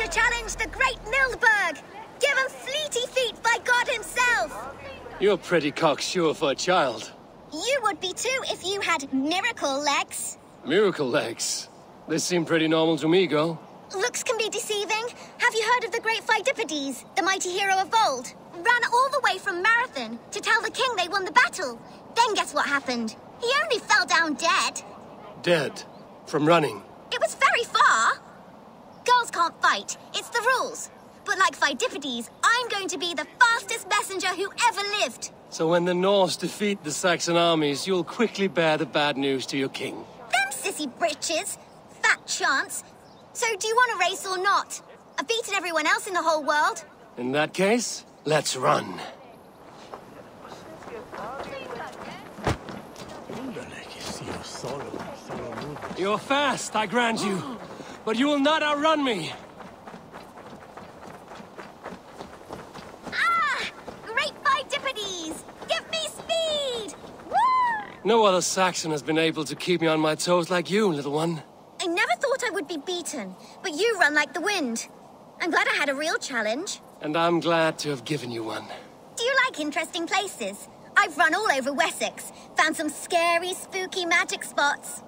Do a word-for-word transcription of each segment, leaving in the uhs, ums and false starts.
to challenge the great Nildberg, given fleety feet by God himself. You're pretty cocksure for a child. You would be too if you had miracle legs. Miracle legs? They seem pretty normal to me, girl. Looks can be deceiving. Have you heard of the great Pheidippides, the mighty hero of old? Ran all the way from Marathon to tell the king they won the battle. Then guess what happened? He only fell down dead. Dead? From running? It was very far. Girls can't fight. It's the rules. But like Pheidippides, I'm going to be the fastest messenger who ever lived. So when the Norse defeat the Saxon armies, you'll quickly bear the bad news to your king. Them sissy britches. Fat chance. So do you want a race or not? I've beaten everyone else in the whole world. In that case, let's run. You're fast, I grant you, but you will not outrun me. Ah! Great Pheidippides! Give me speed! Woo! No other Saxon has been able to keep me on my toes like you, little one. I never thought I would be beaten, but you run like the wind. I'm glad I had a real challenge. And I'm glad to have given you one. Do you like interesting places? I've run all over Wessex, found some scary, spooky magic spots.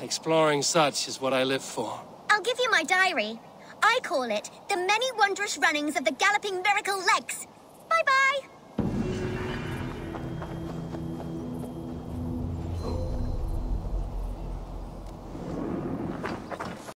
Exploring such is what I live for. I'll give you my diary. I call it The Many Wondrous Runnings of the Galloping Miracle Legs. Bye-bye!